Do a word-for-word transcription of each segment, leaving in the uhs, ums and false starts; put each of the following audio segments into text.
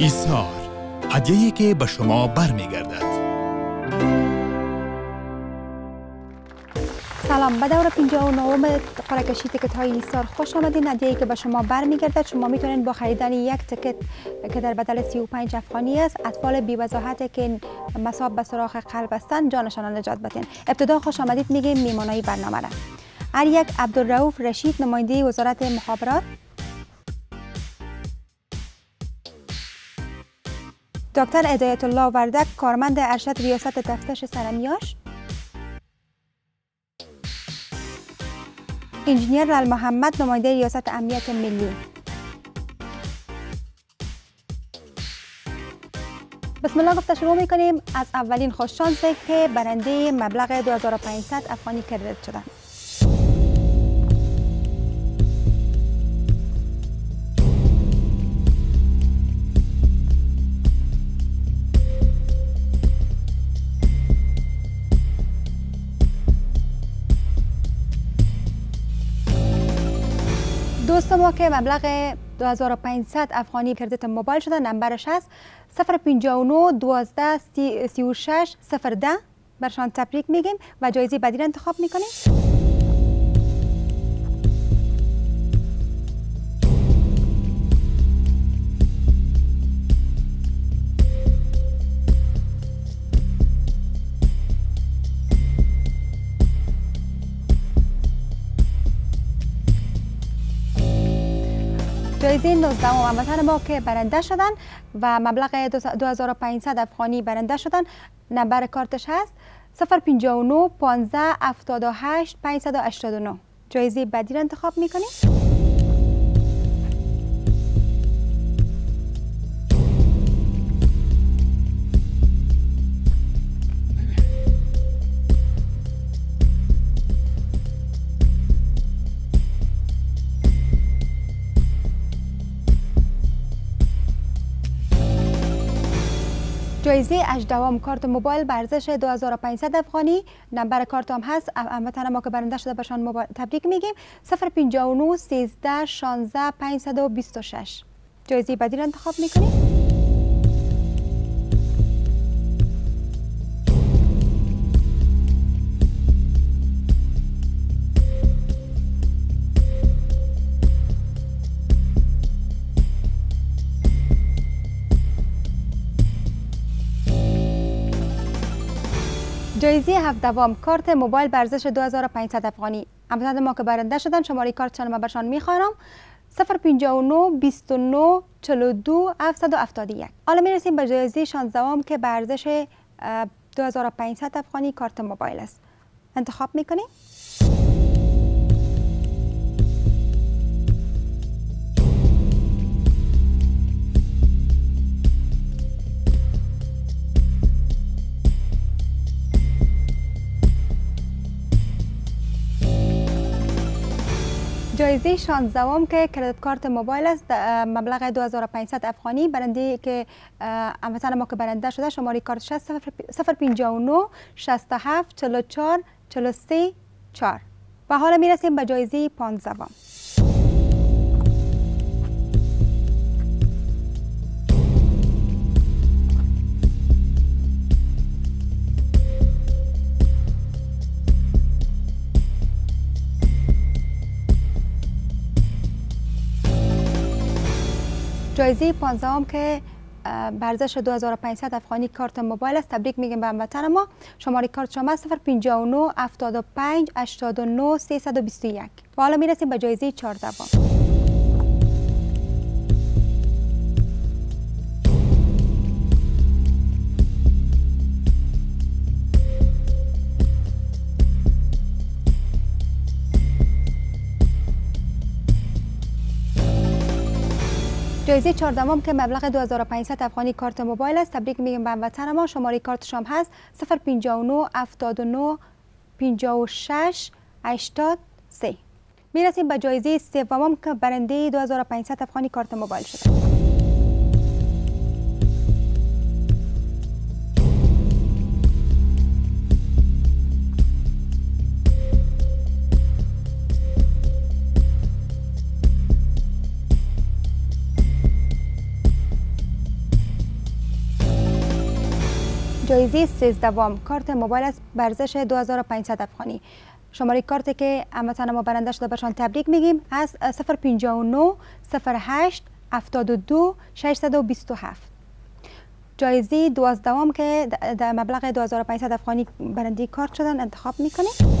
ایثار، هدیه‌ای که به شما برمیگردد. سلام، به دور پنجاه و نه قرعه کشی تکت های ایثار خوش آمدین. هدیه‌ای که به شما برمیگردد، شما میتونید با خریدن یک تکت که در بدل سی و پنج افغانی است، اطفال بی وضاحت که مصاب به سوراخ قلب هستند جانشان را نجات بدین. ابتدا خوش آمدید میگیم میمانای برنامه را. هر یک عبدالرؤوف رشید، نماینده وزارت مخابرات، دکتر ادایت الله وردک، کارمند ارشد ریاست تفتیش سرمیاش، انجینیر ال محمد، نماینده ریاست امنیت ملی. بسم الله گفته شروع میکنیم از اولین خوش شانسی که برنده مبلغ دو هزار و پانصد افغانی کردیت شدن. دوست ما که مبلغ دو هزار و پانصد افغانی کردیت موبایل شده، نمبرش هست صفر پنجاه و نه دوازده سی و شش صفر ده. برشان تبریک میگیم و جایزه بعدی را انتخاب میکنیم. جایزه نوزده هموطن ما که برنده شدن و مبلغ دو هزار و پانصد افغانی برنده شدن، نمبر کارتش هست صفر پنجاه و نه پانزده هفتاد و هشت پانصد و هشتاد و نه. جایزه بعدی را انتخاب میکنیم. جایزه هجدهم کارت موبایل به ارزش دو هزار و پانصد افغانی، نمبر کارت هم هست. هموطن ما که برنده شده برشان موبایل تبریک میگیم صفر پنجاه و نه سیزده شانزده پانصد و بیست و شش. جایزه بعدی را انتخاب میکنیم. جایزه هفدهم کارت موبایل به ارزش دو هزار و پانصد افغانی، هموطن ما که برنده شدن، شماره کارتشان ما برشان میخوانم صفر پنجاه و نه بیست و نه چهل و دو هفتصد و هفتاد و یک. حالا میرسیم به جایزه شانزدهم که به ارزش دو هزار و پانصد افغانی کارت موبایل است. انتخاب میکنیم. جایزه شانزدهم که کردیت کارت موبایل است، مبلغ دو هزار و پانصد افغانی، برنده که هموطن ما که برنده شده، شماره کارتش است صفر پنجاه و نه شصت و هفت چهل و چهار چهل و سه چهار. و حالا میرسیم به جایزه پانزدهم. جایزه پانزدهم که به ارزش دو هزار و پانصد افغانی کارت موبایل است، تبریک میگیم به هموطن ما. شماره کارت شما صفر پنجاه و نه هفتاد و پنج هشتاد و نه سیصد و بیست و یک. و حالا میرسیم به جایزه چهاردهم. جایزه چهاردهم که مبلغ دو هزار و پانصد افغانی کارت موبایل است، تبریک میگیم به هموطن ما. شماره کارت شما هست صفر پنجاه و نه هفتاد و نه پنجاه و شش هشتاد و سه. میرسیم به جایزه سوم که برنده دو هزار و پانصد افغانی کارت موبایل شده. جایزه سیزدهم کارت موبایل است به ارزش دو هزار و پانصد افغانی. شماره کارت که هموطن ما برنده شده برشان تبریک میگیم از صفر پنج نه صفر هشت هفت دو شش دو هفت. جایزه دوازدهم که در مبلغ دو هزار و پانصد افغانی برنده کارت شدن انتخاب میکنیم.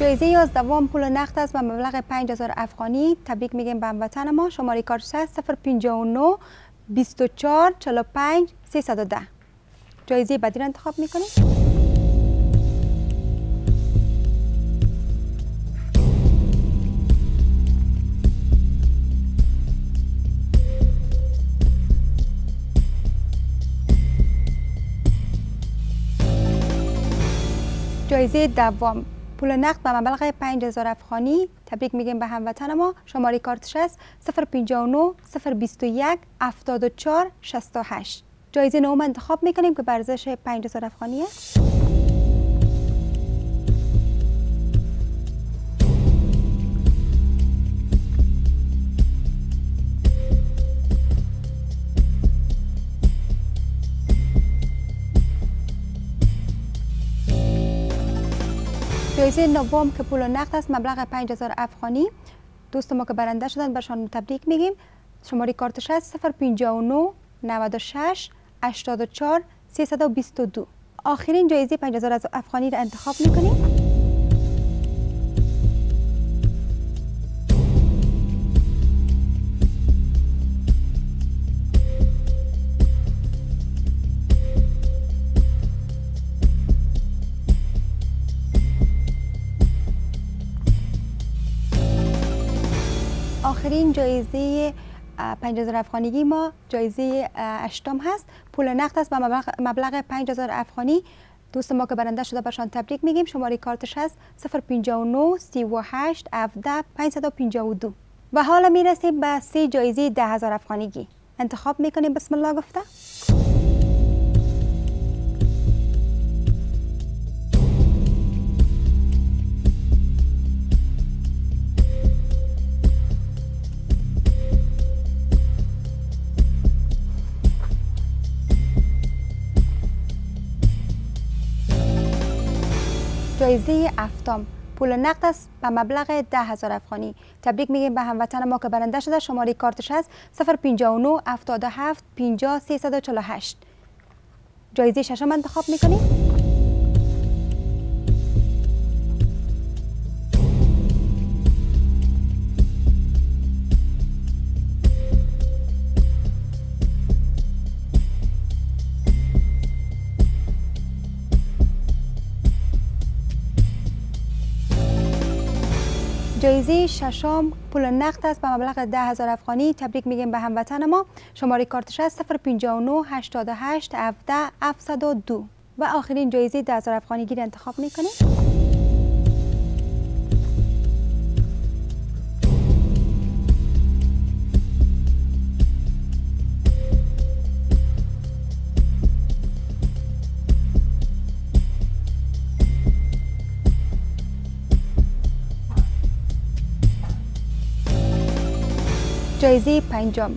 جایزه یازدهم پول نقد است و مبلغ پنج هزار افغانی. تبریک میگیم به هموطن ما. شماره کارت شصت صفر پنجاه و نه بیست و چهار چهل و پنج سیصد و ده. جایزه بعدی را انتخاب میکنیم. جایزه دوم پول نقد و مبلغ پنج هزار افغانی. تبریک میگیم به هموطن ما. شماره کارت شصت صفر پنجاه و نه صفر بیست و یک هفتاد و چهار شصت و هشت. جایزه نهم انتخاب میکنیم که به ارزش پنج هزار افغانی است. جایزه نهم که پول نقد است مبلغ پنج هزار افغانی. دوست ما که برنده شدند برشان تبریک میگیم. شماره کارت شصت صفر پنجاه و نه نود و شش هشتاد و چهار سیصد و بیست و دو. آخرین جایزه پنج هزار افغانی را انتخاب میکنیم. آخرین جایزه پنج هزار افغانیگی ما جایزه هشتم هست. پول نقد است و مبلغ پنج هزار افغانی. دوست ما که برنده شده برشان تبریک میگیم. شماره کارتش هست صفر پنجاه و نه سی و هشت هفده پنجصد و پنجاه و دو. و حالا میرسیم به سه جایزه ده هزار افغانیگی. انتخاب میکنیم بسم الله گفته. جایزه هفتم پول نقد است به مبلغ ده هزار افغانی. تبریک میگیم به هموطن ما که برنده شده. شماره کارتش است صفر پنجاه و نه هفتاد و هفت پنجاه سیصد و چهل و هشت. جایزه ششم انتخاب میکنیم. جایزه ششم پول نقد است به مبلغ ده هزار افغانی. تبریک میگیم به هموطن ما. شماره کارتش است صفر پنجاه و نه هشتاد و هشت هفده هفتصد و دو. و آخرین جایزه ده هزار افغانی گیر انتخاب میکنیم. جایزه پنجم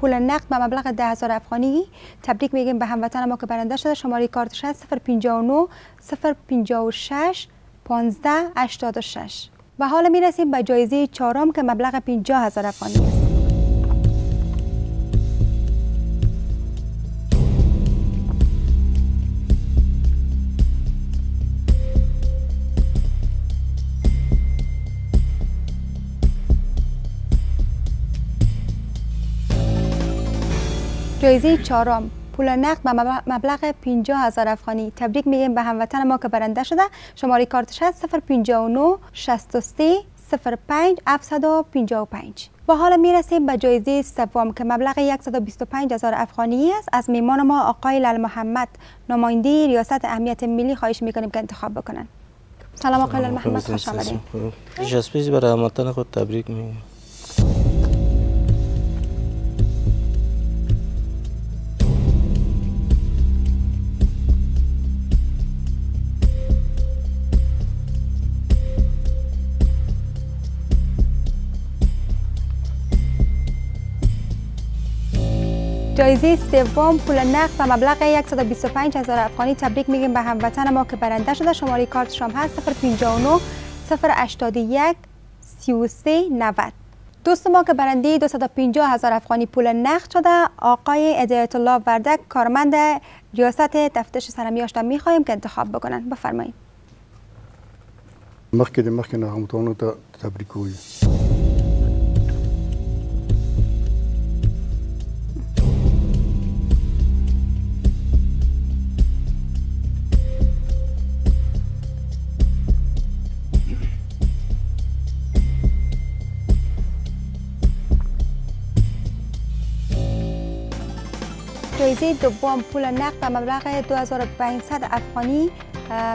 پول نقد به مبلغ ده هزار افغانی. تبریک میگیم به هموطن ما که برنده شده. شماره کارتش است صفر پنجاه و نه صفر پنجاه و شش پانزده هشتاد و شش. و حالا میرسیم به جایزه چهارم که مبلغ پنجاه هزار افغانی است. جایزه چهارم پول نقد و مبلغ پنجاه هزار افغانی. تبریک میگیم به هموطن ما که برنده شده. شماره کارتش هست صفر پنج نه شش سه صفر پنج هفت پنج پنج. و حالا میرسیم به جایزه سوم که مبلغ صد و بیست و پنج هزار افغانی است. از میمان ما آقای ال محمد نماینده ریاست امنیت ملی خواهش میکنیم که انتخاب بکنن. سلام آقای ال محمد، خوش آمدید. جایزه برای هموطن خود تبریک میگم. جایزه سوم پول نقد و مبلغ صد و بیست و پنج هزار افغانی. تبریک میگیم به هموطن ما که برنده شده. شماره کارتش هم هست صفر پنج نه صفر هشت یک سه سه نود. دوست ما که برنده دویست و پنجاه هزار افغانی پول نقد شده آقای ادایت الله وردک کارمند ریاست تفتیش سرمیه هاشتن میخواهیم که انتخاب بکنن. بفرمایید. مخکې مخکې هموطنانو ته تبریک وایم. جایزه دوم پول نقد و مبلغ دو هزار و پانصد افغانی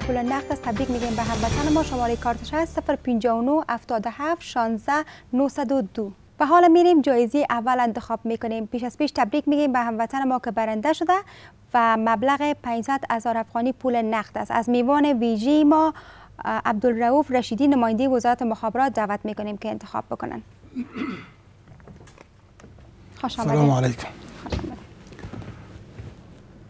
پول نقد است. تبریک میگیم به هموطن ما. شماره کارتش هست صفر پنج نه هفت هفت شانزده نهصد و دو. و حالا میریم جایزه اول انتخاب میکنیم. پیش از پیش تبریک میگیم به هموطن ما که برنده شده و مبلغ پانصد هزار افغانی پول نقد است. از میوان ویژه ما عبدالراوف رشیدی نماینده وزارت مخابرات دعوت میکنیم که انتخاب بکنن. خوش آمدید. سلام علیکم.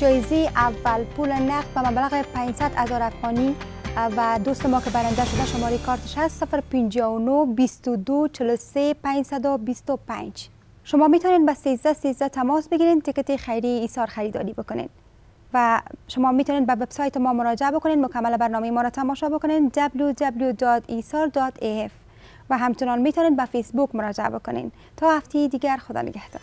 جایزه اول پول نقد و مبلغ پانصد هزار افغانی و دوست ما که برنده شده شماره کارتش هست صفر پنج نه بیست و دو چهل و سه پانصد و بیست و پنج. شما میتونید با سیزده سیزده تماس بگیرید تیکت خیریه ایثار خریداری بکنید و شما میتونید به وبسایت ما مراجعه بکنید، مکمل برنامه ما را تماشا بکنید دبلیو دبلیو دبلیو دات ایثار دات اف و همچنان میتونید به فیسبوک مراجعه بکنید. تا هفته دیگر خدا نگهدار.